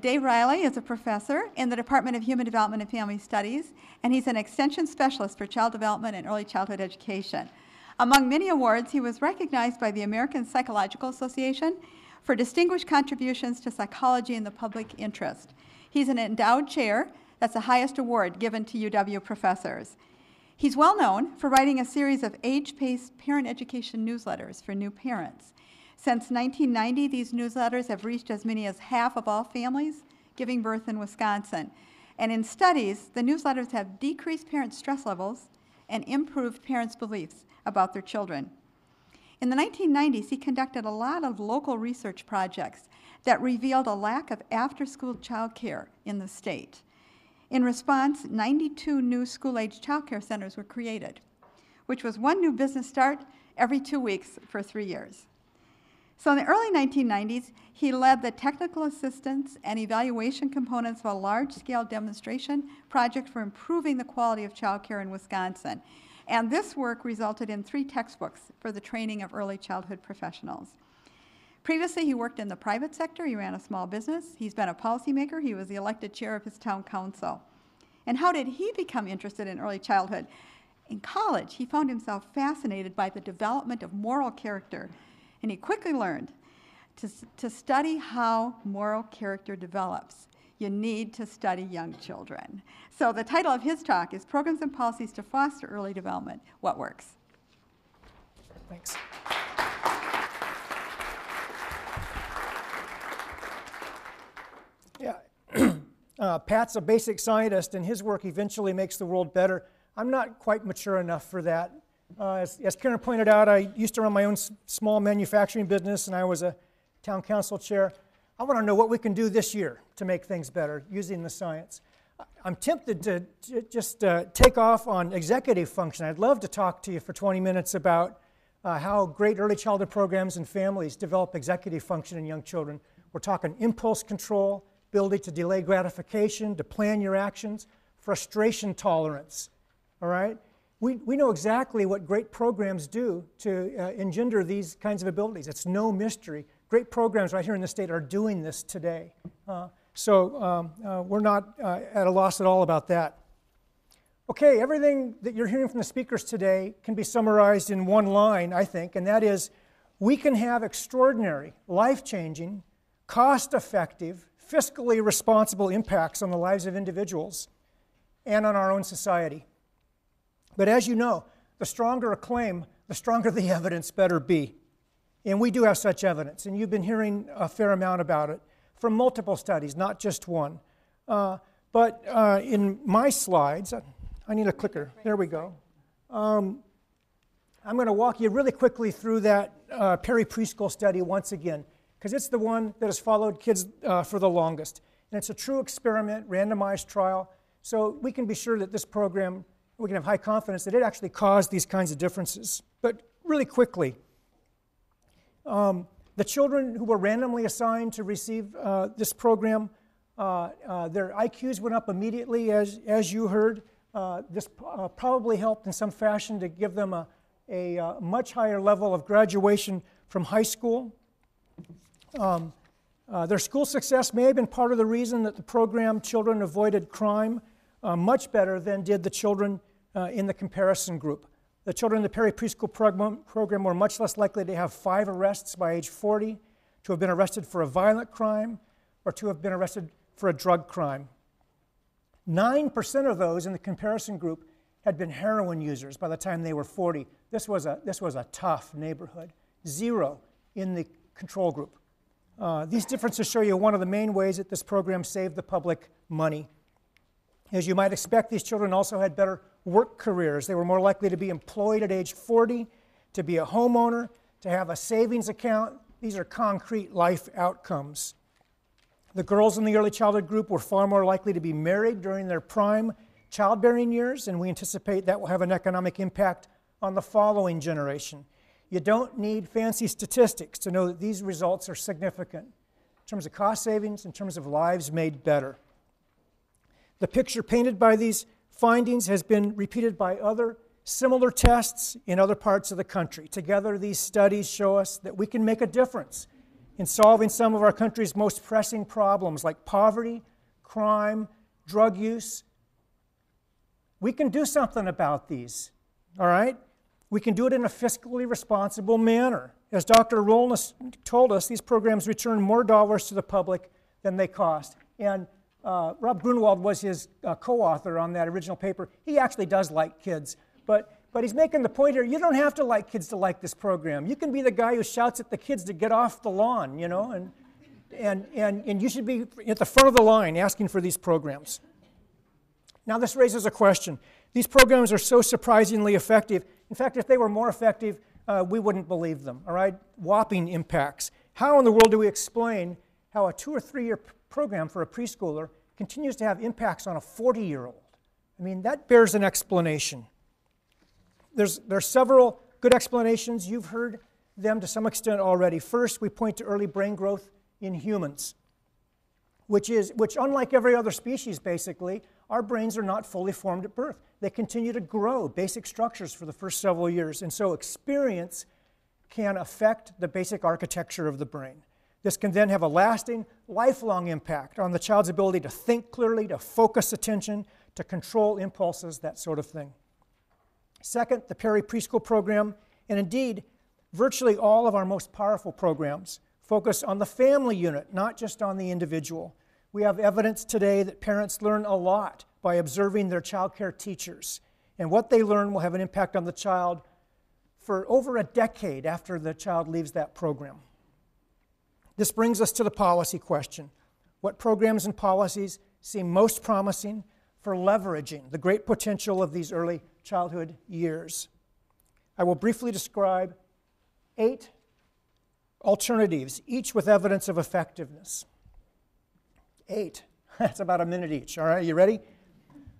Dave Riley is a professor in the Department of Human Development and Family Studies, and he's an extension specialist for child development and early childhood education. Among many awards, he was recognized by the American Psychological Association for distinguished contributions to psychology in the public interest. He's an endowed chair. That's the highest award given to UW professors. He's well known for writing a series of age-based parent education newsletters for new parents. Since 1990, these newsletters have reached as many as half of all families giving birth in Wisconsin. And in studies, the newsletters have decreased parent stress levels and improved parents' beliefs about their children. In the 1990s, he conducted a lot of local research projects that revealed a lack of after-school child care in the state. In response, 92 new school-age child care centers were created, which was one new business start every 2 weeks for 3 years. So in the early 1990s, he led the technical assistance and evaluation components of a large-scale demonstration project for improving the quality of child care in Wisconsin. And this work resulted in 3 textbooks for the training of early childhood professionals. Previously, he worked in the private sector. He ran a small business. He's been a policymaker. He was the elected chair of his town council. And how did he become interested in early childhood? In college, he found himself fascinated by the development of moral character, and he quickly learned to study how moral character develops. You need to study young children. So the title of his talk is Programs and Policies to Foster Early Development, What Works? Thanks. Yeah, Pat's a basic scientist, and his work eventually makes the world better. I'm not quite mature enough for that. As Karen pointed out, I used to run my own small manufacturing business, and I was a town council chair. I want to know what we can do this year to make things better using the science. I'm tempted to just take off on executive function. I'd love to talk to you for 20 minutes about how great early childhood programs and families develop executive function in young children. We're talking impulse control, ability to delay gratification, to plan your actions, frustration tolerance, all right? We know exactly what great programs do to engender these kinds of abilities. It's no mystery. Great programs right here in the state are doing this today. We're not at a loss at all about that. Okay, everything that you're hearing from the speakers today can be summarized in one line, I think, and that is, we can have extraordinary, life-changing, cost-effective, fiscally responsible impacts on the lives of individuals and on our own society. But as you know, the stronger a claim, the stronger the evidence better be. And we do have such evidence, and you've been hearing a fair amount about it from multiple studies, not just one. But in my slides, I need a clicker. There we go. I'm going to walk you really quickly through that Perry Preschool Study once again, because it's the one that has followed kids for the longest. And it's a true experiment, randomized trial, so we can be sure that this program, we can have high confidence that it actually caused these kinds of differences. But really quickly, the children who were randomly assigned to receive this program, their IQs went up immediately, as you heard. This probably helped in some fashion to give them a much higher level of graduation from high school. Their school success may have been part of the reason that the program children avoided crime much better than did the children in the comparison group. The children in the Perry Preschool program were much less likely to have 5 arrests by age 40, to have been arrested for a violent crime, or to have been arrested for a drug crime. 9% of those in the comparison group had been heroin users by the time they were 40. This was a tough neighborhood. 0 in the control group. These differences show you one of the main ways that this program saved the public money. As you might expect, these children also had better work careers. They were more likely to be employed at age 40, to be a homeowner, to have a savings account. These are concrete life outcomes. The girls in the early childhood group were far more likely to be married during their prime childbearing years, and we anticipate that will have an economic impact on the following generation. You don't need fancy statistics to know that these results are significant in terms of cost savings, in terms of lives made better. The picture painted by these findings has been repeated by other similar tests in other parts of the country. Together, these studies show us that we can make a difference in solving some of our country's most pressing problems like poverty, crime, drug use. We can do something about these, all right? We can do it in a fiscally responsible manner. As Dr. Rolness told us, these programs return more dollars to the public than they cost. And Rob Grunewald was his co-author on that original paper. He actually does like kids, but he's making the point here, you don't have to like kids to like this program. You can be the guy who shouts at the kids to get off the lawn, you know, and you should be at the front of the line asking for these programs. Now this raises a question. These programs are so surprisingly effective. In fact, if they were more effective, we wouldn't believe them, all right? Whopping impacts. How in the world do we explain how a 2- or 3-year program for a preschooler continues to have impacts on a 40-year-old? I mean, that bears an explanation. There are several good explanations. You've heard them to some extent already. First, we point to early brain growth in humans, which unlike every other species, basically, our brains are not fully formed at birth. They continue to grow basic structures for the first several years. And so experience can affect the basic architecture of the brain. This can then have a lasting, lifelong impact on the child's ability to think clearly, to focus attention, to control impulses, that sort of thing. Second, the Perry Preschool Program, and indeed, virtually all of our most powerful programs focus on the family unit, not just on the individual. We have evidence today that parents learn a lot by observing their child care teachers, and what they learn will have an impact on the child for over a decade after the child leaves that program. This brings us to the policy question. What programs and policies seem most promising for leveraging the great potential of these early childhood years? I will briefly describe 8 alternatives, each with evidence of effectiveness. 8. That's about a minute each. All right, you ready?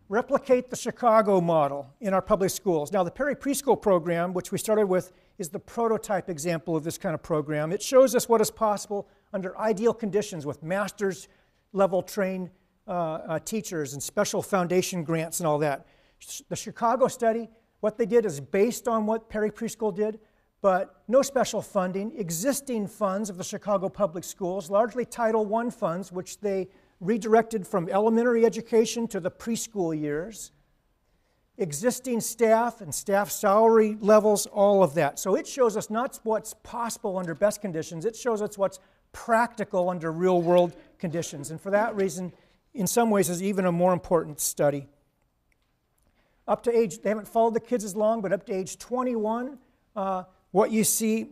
Replicate the Chicago model in our public schools. Now, the Perry Preschool Program, which we started with, is the prototype example of this kind of program. It shows us what is possible under ideal conditions with master's-level trained teachers and special foundation grants and all that. The Chicago study, what they did is based on what Perry Preschool did, but no special funding, existing funds of the Chicago Public Schools, largely Title I funds, which they redirected from elementary education to the preschool years, existing staff and staff salary levels, all of that. So it shows us not what's possible under best conditions, it shows us what's practical under real world conditions. And for that reason, in some ways, is even a more important study. Up to age, they haven't followed the kids as long, but up to age 21, what you see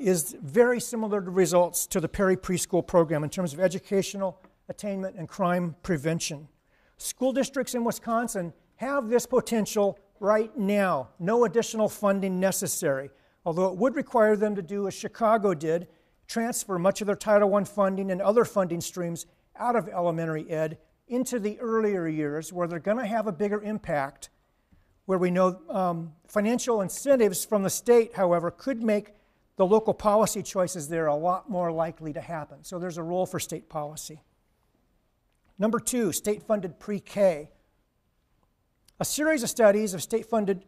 is very similar to results to the Perry Preschool Program in terms of educational attainment and crime prevention. School districts in Wisconsin have this potential right now. No additional funding necessary, although it would require them to do as Chicago did, transfer much of their Title I funding and other funding streams out of elementary ed into the earlier years where they're going to have a bigger impact. Where we know financial incentives from the state, however, could make the local policy choices there a lot more likely to happen. So there's a role for state policy. Number 2, state-funded pre-K. A series of studies of state-funded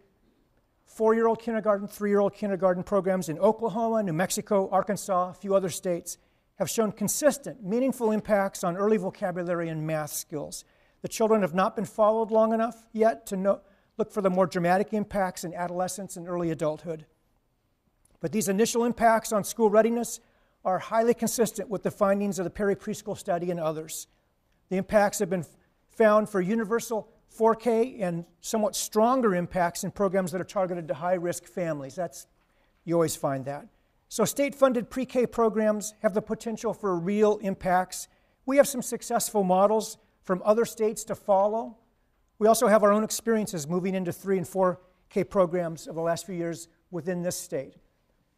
4-year-old kindergarten, 3-year-old kindergarten programs in Oklahoma, New Mexico, Arkansas, a few other states, have shown consistent, meaningful impacts on early vocabulary and math skills. The children have not been followed long enough yet to know. Look for the more dramatic impacts in adolescence and early adulthood. But these initial impacts on school readiness are highly consistent with the findings of the Perry Preschool Study and others. The impacts have been found for universal 4K and somewhat stronger impacts in programs that are targeted to high-risk families. That's, you always find that. So state-funded pre-K programs have the potential for real impacts. We have some successful models from other states to follow. We also have our own experiences moving into 3- and 4K programs over the last few years within this state.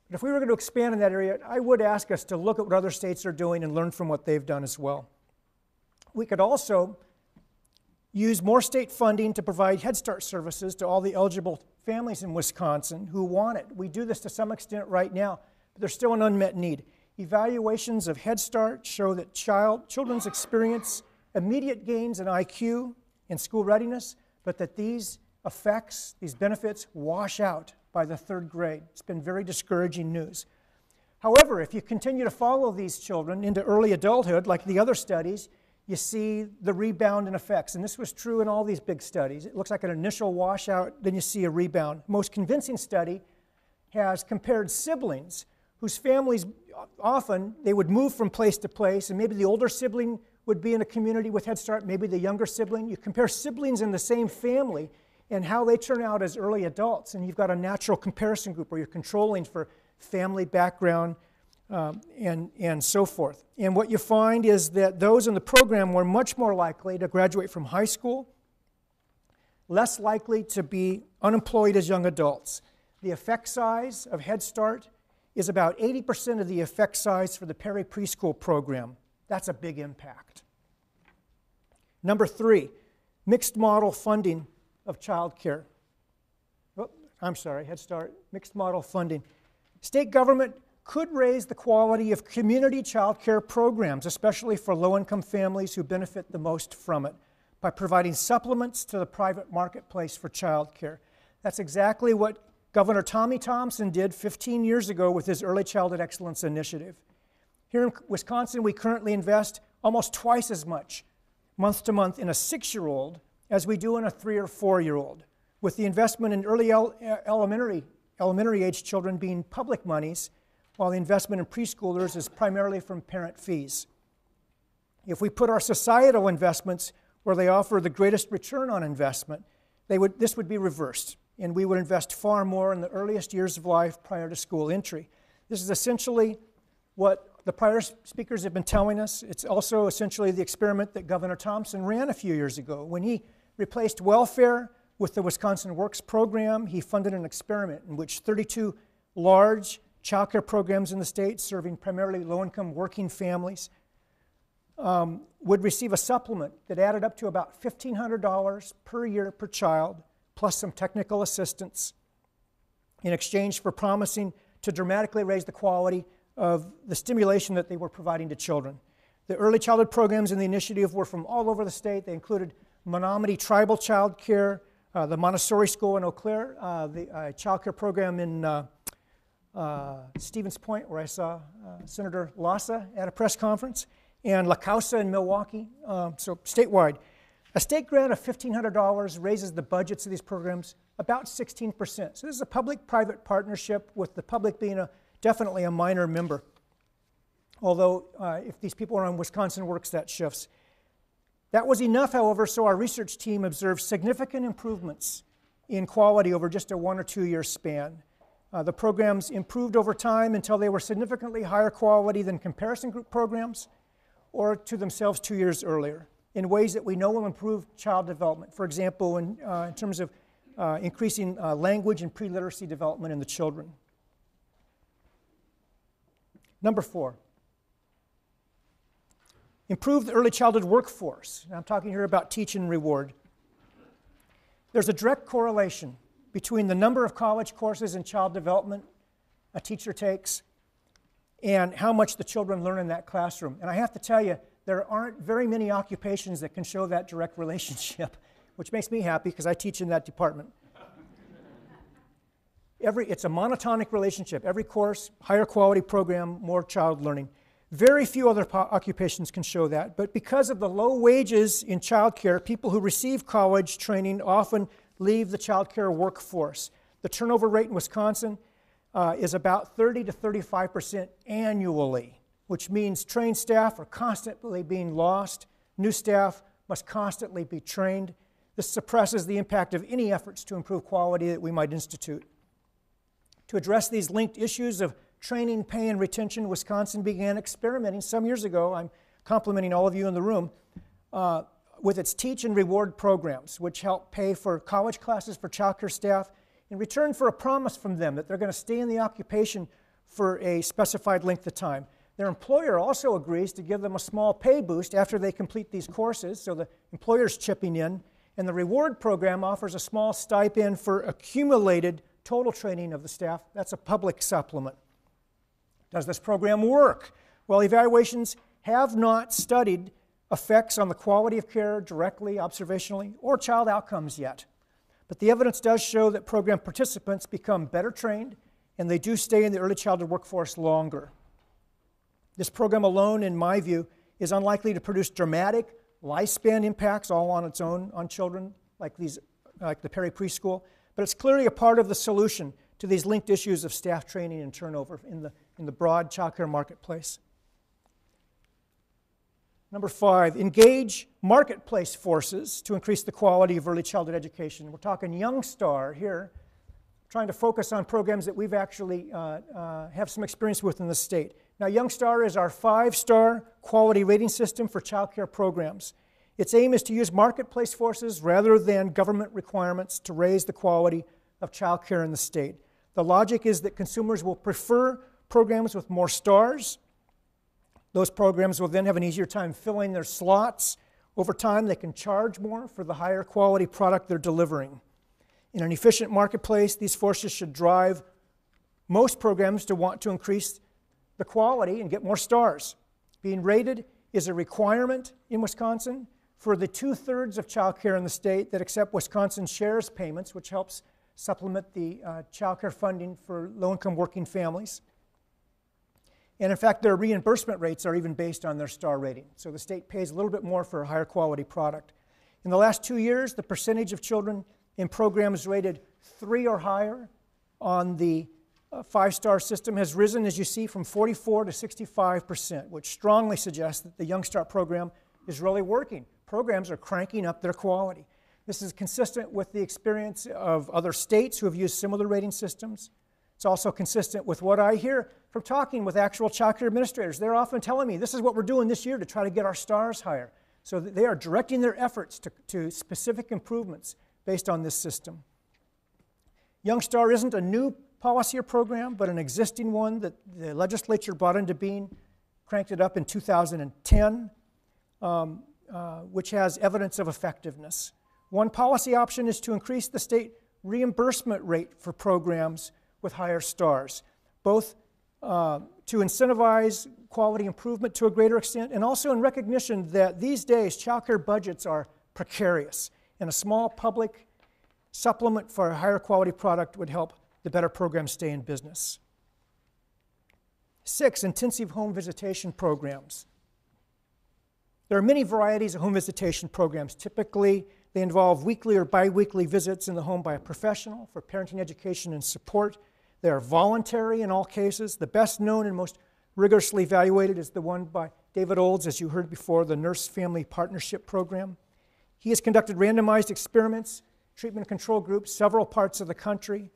But if we were going to expand in that area, I would ask us to look at what other states are doing and learn from what they've done as well. We could also use more state funding to provide Head Start services to all the eligible families in Wisconsin who want it. We do this to some extent right now, but there's still an unmet need. Evaluations of Head Start show that children's experience immediate gains in IQ, in school readiness, but that these effects, these benefits, wash out by the 3rd grade. It's been very discouraging news. However, if you continue to follow these children into early adulthood, like the other studies, you see the rebound in effects. And this was true in all these big studies. It looks like an initial washout, then you see a rebound. Most convincing study has compared siblings whose families often, they would move from place to place, and maybe the older sibling would be in a community with Head Start, maybe the younger sibling. You compare siblings in the same family and how they turn out as early adults, and you've got a natural comparison group where you're controlling for family background and so forth. And what you find is that those in the program were much more likely to graduate from high school, less likely to be unemployed as young adults. The effect size of Head Start is about 80% of the effect size for the Perry Preschool program. That's a big impact. Number three, mixed model funding of child care. Oh, I'm sorry, Head Start, mixed model funding. State government could raise the quality of community child care programs, especially for low-income families who benefit the most from it, by providing supplements to the private marketplace for child care. That's exactly what Governor Tommy Thompson did 15 years ago with his Early Childhood Excellence Initiative. Here in Wisconsin, we currently invest almost twice as much month to month in a 6-year-old as we do in a 3 or 4-year-old, with the investment in early elementary age children being public monies, while the investment in preschoolers is primarily from parent fees. If we put our societal investments where they offer the greatest return on investment, this would be reversed, and we would invest far more in the earliest years of life prior to school entry. This is essentially what the prior speakers have been telling us. It's also essentially the experiment that Governor Thompson ran a few years ago. When he replaced welfare with the Wisconsin Works program, he funded an experiment in which 32 large child care programs in the state, serving primarily low-income working families, would receive a supplement that added up to about $1,500 per year per child, plus some technical assistance, in exchange for promising to dramatically raise the quality of the stimulation that they were providing to children. The early childhood programs in the initiative were from all over the state. They included Menominee Tribal Child Care, the Montessori School in Eau Claire, the child care program in Stevens Point, where I saw Senator Lassa at a press conference, and La Causa in Milwaukee, so statewide. A state grant of $1,500 raises the budgets of these programs about 16%. So this is a public-private partnership, with the public being definitely a minor member. Although if these people are on Wisconsin Works, that shifts. That was enough, however, so our research team observed significant improvements in quality over just a 1 or 2 year span. The programs improved over time until they were significantly higher quality than comparison group programs or to themselves 2 years earlier, in ways that we know will improve child development. For example, in terms of increasing language and pre-literacy development in the children. Number four, improve the early childhood workforce. And I'm talking here about teach and reward. There's a direct correlation between the number of college courses in child development a teacher takes and how much the children learn in that classroom. And I have to tell you, there aren't very many occupations that can show that direct relationship, which makes me happy because I teach in that department. It's a monotonic relationship. Every course, higher quality program, more child learning. Very few other occupations can show that, but because of the low wages in child care, people who receive college training often leave the child care workforce. The turnover rate in Wisconsin is about 30% to 35% annually, which means trained staff are constantly being lost. New staff must constantly be trained. This suppresses the impact of any efforts to improve quality that we might institute. To address these linked issues of training, pay, and retention, Wisconsin began experimenting some years ago, I'm complimenting all of you in the room, with its teach and reward programs, which help pay for college classes for childcare staff in return for a promise from them that they're going to stay in the occupation for a specified length of time. Their employer also agrees to give them a small pay boost after they complete these courses, so the employer's chipping in, and the reward program offers a small stipend for accumulated total training of the staff. That's a public supplement. Does this program work? Well, evaluations have not studied effects on the quality of care directly, observationally, or child outcomes yet. But the evidence does show that program participants become better trained and they do stay in the early childhood workforce longer. This program alone, in my view, is unlikely to produce dramatic lifespan impacts all on its own on children like the Perry Preschool, but it's clearly a part of the solution to these linked issues of staff training and turnover in the broad childcare marketplace. Number 5, engage marketplace forces to increase the quality of early childhood education. We're talking YoungStar here, trying to focus on programs that we've actually have some experience with in the state. Now, YoungStar is our 5-star quality rating system for childcare programs. Its aim is to use marketplace forces rather than government requirements to raise the quality of childcare in the state. The logic is that consumers will prefer programs with more stars. Those programs will then have an easier time filling their slots. Over time, they can charge more for the higher quality product they're delivering. In an efficient marketplace, these forces should drive most programs to want to increase the quality and get more stars. Being rated is a requirement in Wisconsin for the 2/3 of child care in the state that accept Wisconsin Shares payments, which helps supplement the child care funding for low-income working families. And in fact, their reimbursement rates are even based on their star rating. So the state pays a little bit more for a higher quality product. In the last 2 years, the percentage of children in programs rated 3 or higher on the 5-star system has risen, as you see, from 44% to 65%, which strongly suggests that the YoungStar program is really working. Programs are cranking up their quality. This is consistent with the experience of other states who have used similar rating systems. It's also consistent with what I hear from talking with actual child care administrators. They're often telling me, this is what we're doing this year to try to get our stars higher. So they are directing their efforts to specific improvements based on this system. YoungStar isn't a new policy or program, but an existing one that the legislature brought into being, cranked it up in 2010, which has evidence of effectiveness. One policy option is to increase the state reimbursement rate for programs with higher stars, both to incentivize quality improvement to a greater extent and also in recognition that these days childcare budgets are precarious, and a small public supplement for a higher quality product would help the better programs stay in business. 6, intensive home visitation programs. There are many varieties of home visitation programs. Typically, they involve weekly or biweekly visits in the home by a professional for parenting education and support. They are voluntary in all cases. The best known and most rigorously evaluated is the one by David Olds, as you heard before, the Nurse Family Partnership Program. He has conducted randomized experiments, treatment control groups, several parts of the country.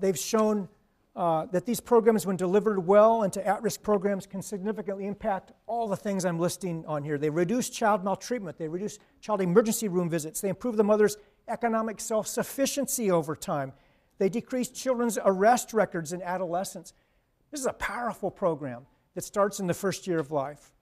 They've shown that these programs, when delivered well into at-risk programs, can significantly impact all the things I'm listing on here. They reduce child maltreatment. They reduce child emergency room visits. They improve the mother's economic self-sufficiency over time. They decrease children's arrest records in adolescence. This is a powerful program that starts in the first year of life.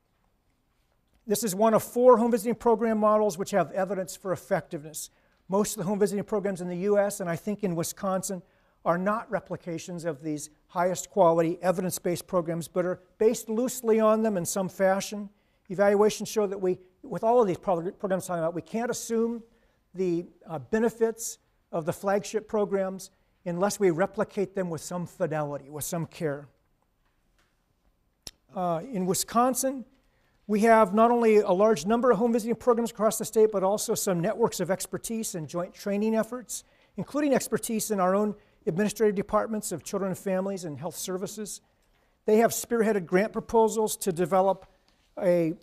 This is one of 4 home visiting program models which have evidence for effectiveness. Most of the home visiting programs in the U.S. and I think in Wisconsin are not replications of these highest quality evidence-based programs, but are based loosely on them in some fashion. Evaluations show that we, with all of these programs talking about, we can't assume the benefits of the flagship programs unless we replicate them with some fidelity, with some care. In Wisconsin, we have not only a large number of home visiting programs across the state, but also some networks of expertise and joint training efforts, including expertise in our own administrative departments of children and families and health services. They have spearheaded grant proposals to develop a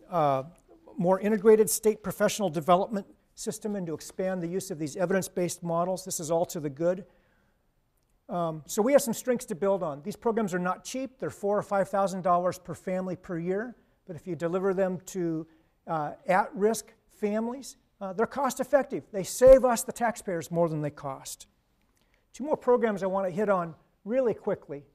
more integrated state professional development system and to expand the use of these evidence-based models. This is all to the good. So we have some strengths to build on. These programs are not cheap. They're $4,000 or $5,000 per family per year. But if you deliver them to at-risk families, they're cost-effective. They save us, the taxpayers, more than they cost. 2 more programs I want to hit on really quickly,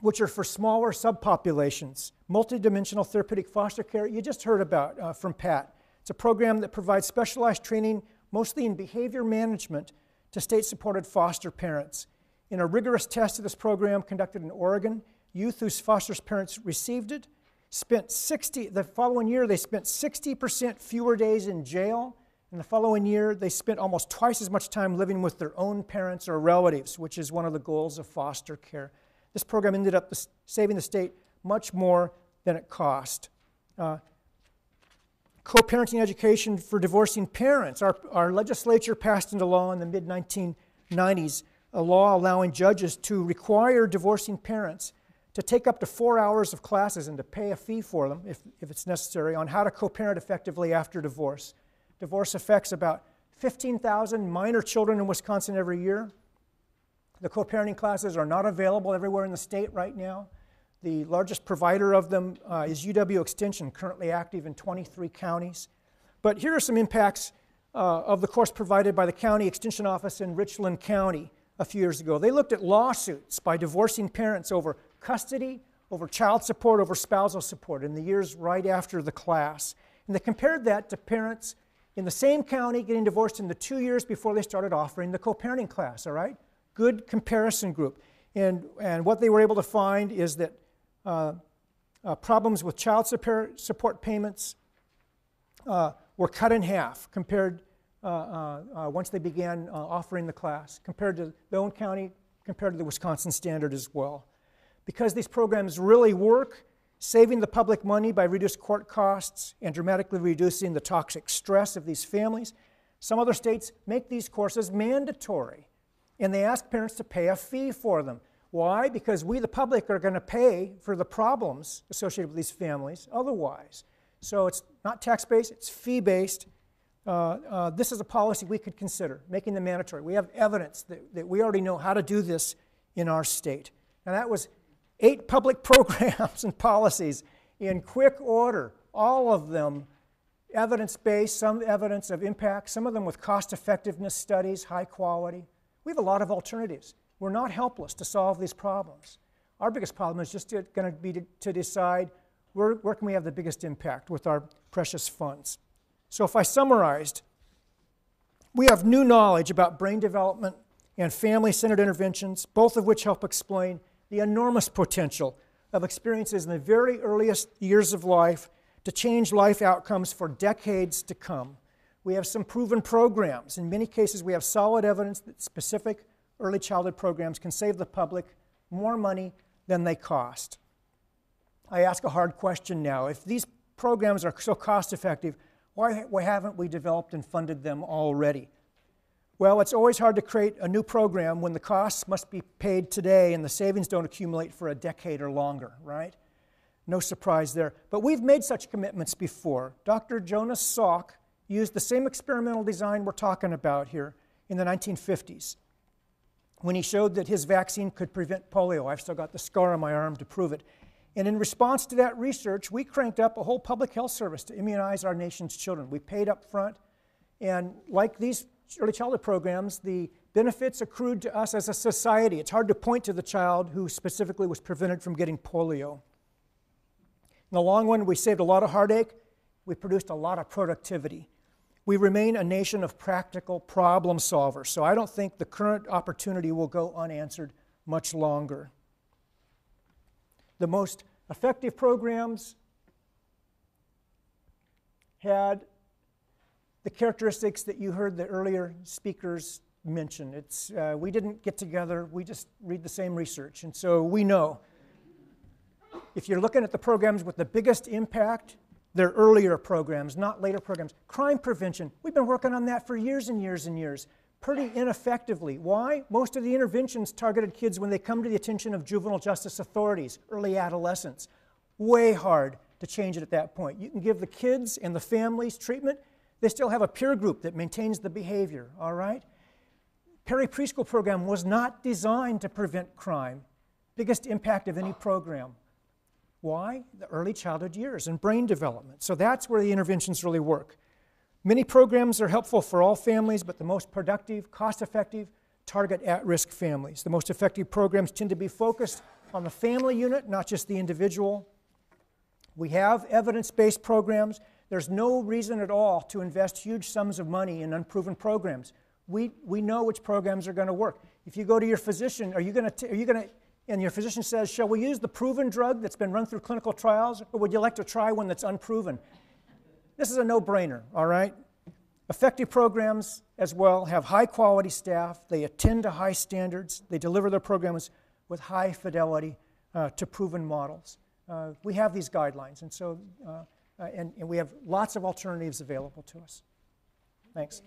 which are for smaller subpopulations. Multidimensional therapeutic foster care, you just heard about from Pat. It's a program that provides specialized training, mostly in behavior management, to state-supported foster parents. In a rigorous test of this program conducted in Oregon, youth whose foster parents received it spent the following year, they spent 60% fewer days in jail In the following year, they spent almost twice as much time living with their own parents or relatives, which is one of the goals of foster care. This program ended up saving the state much more than it cost. Co-parenting education for divorcing parents. Our legislature passed into law in the mid-1990s a law allowing judges to require divorcing parents to take up to 4 hours of classes and to pay a fee for them, if it's necessary, on how to co-parent effectively after divorce. Divorce affects about 15,000 minor children in Wisconsin every year. The co-parenting classes are not available everywhere in the state right now. The largest provider of them is UW-Extension, currently active in 23 counties. But here are some impacts of the course provided by the county extension office in Richland County a few years ago. They looked at lawsuits by divorcing parents over custody, over child support, over spousal support in the years right after the class. And they compared that to parents in the same county getting divorced in the 2 years before they started offering the co-parenting class, all right? Good comparison group. And what they were able to find is that problems with child support payments were cut in half compared once they began offering the class, compared to Bowen County, compared to the Wisconsin standard as well. Because these programs really work, saving the public money by reduced court costs and dramatically reducing the toxic stress of these families. Some other states make these courses mandatory, and they ask parents to pay a fee for them. Why? Because we, the public, are going to pay for the problems associated with these families otherwise. So it's not tax-based, it's fee-based. This is a policy we could consider, making them mandatory. We have evidence that we already know how to do this in our state. And that was 8 public programs and policies in quick order, all of them evidence-based, some evidence of impact, some of them with cost-effectiveness studies, high quality. We have a lot of alternatives. We're not helpless to solve these problems. Our biggest problem is just going to be to decide where can we have the biggest impact with our precious funds. So if I summarized, we have new knowledge about brain development and family-centered interventions, both of which help explain the enormous potential of experiences in the very earliest years of life to change life outcomes for decades to come. We have some proven programs. In many cases, we have solid evidence that specific early childhood programs can save the public more money than they cost. I ask a hard question now. If these programs are so cost-effective, why haven't we developed and funded them already? Well, it's always hard to create a new program when the costs must be paid today and the savings don't accumulate for a decade or longer, right? No surprise there. But we've made such commitments before. Dr. Jonas Salk used the same experimental design we're talking about here in the 1950s when he showed that his vaccine could prevent polio. I've still got the scar on my arm to prove it. And in response to that research, we cranked up a whole public health service to immunize our nation's children. We paid up front, and like these early childhood programs, the benefits accrued to us as a society. It's hard to point to the child who specifically was prevented from getting polio. In the long run, we saved a lot of heartache. We produced a lot of productivity. We remain a nation of practical problem solvers, so I don't think the current opportunity will go unanswered much longer. The most effective programs had the characteristics that you heard the earlier speakers mention. We didn't get together, we just read the same research, and so we know. If you're looking at the programs with the biggest impact, they're earlier programs, not later programs. Crime prevention, we've been working on that for years and years and years, pretty ineffectively. Why? Most of the interventions targeted kids when they come to the attention of juvenile justice authorities, early adolescence. Way hard to change it at that point. You can give the kids and the families treatment. They still have a peer group that maintains the behavior, all right? Perry Preschool Program was not designed to prevent crime. Biggest impact of any program. Why? The early childhood years and brain development. So that's where the interventions really work. Many programs are helpful for all families, but the most productive, cost-effective, target at-risk families. The most effective programs tend to be focused on the family unit, not just the individual. We have evidence-based programs. There's no reason at all to invest huge sums of money in unproven programs. We know which programs are going to work. If you go to your physician, and your physician says, shall we use the proven drug that's been run through clinical trials, or would you like to try one that's unproven? This is a no-brainer, all right? Effective programs, as well, have high-quality staff. They attend to high standards. They deliver their programs with high fidelity to proven models. We have these guidelines, and so we have lots of alternatives available to us. Thanks.